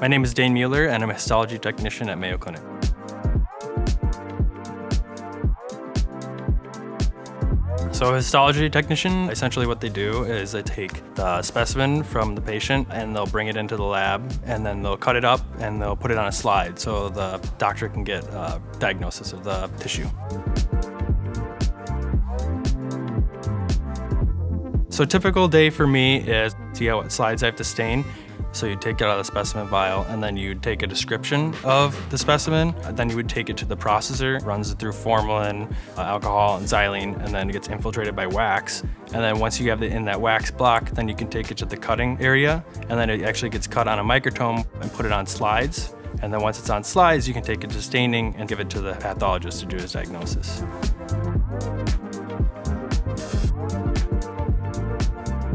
My name is Dane Mueller, and I'm a histology technician at Mayo Clinic. So a histology technician, essentially what they do is they take the specimen from the patient and they'll bring it into the lab, and then they'll cut it up and they'll put it on a slide so the doctor can get a diagnosis of the tissue. So a typical day for me is, see how what slides I have to stain? So you take it out of the specimen vial, and then you take a description of the specimen, and then you would take it to the processor, runs it through formalin, alcohol, and xylene, and then it gets infiltrated by wax. And then once you have it in that wax block, then you can take it to the cutting area, and then it actually gets cut on a microtome and put it on slides. And then once it's on slides, you can take it to staining and give it to the pathologist to do his diagnosis.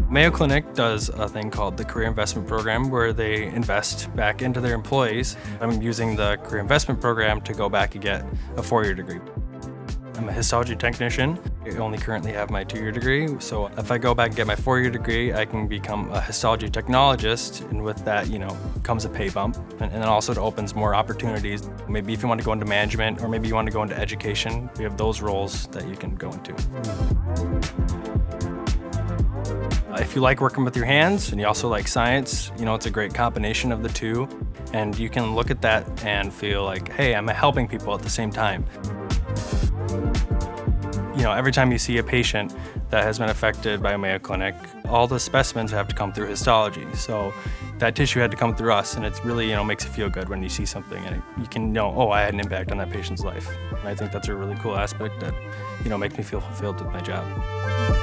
Mayo Clinic does a thing called the Career Investment Program, where they invest back into their employees. I'm using the Career Investment Program to go back and get a 4-year degree. I'm a histology technician. I only currently have my 2-year degree, so if I go back and get my 4-year degree, I can become a histology technologist, and with that, you know, comes a pay bump, and also it opens more opportunities. Maybe if you want to go into management, or maybe you want to go into education, we have those roles that you can go into. If you like working with your hands and you also like science, you know, it's a great combination of the two, and you can look at that and feel like, hey, I'm helping people at the same time. You know, every time you see a patient that has been affected by a Mayo Clinic, all the specimens have to come through histology. So that tissue had to come through us, and it's really, you know, makes it feel good when you see something and you can know, oh, I had an impact on that patient's life. And I think that's a really cool aspect that, you know, makes me feel fulfilled with my job.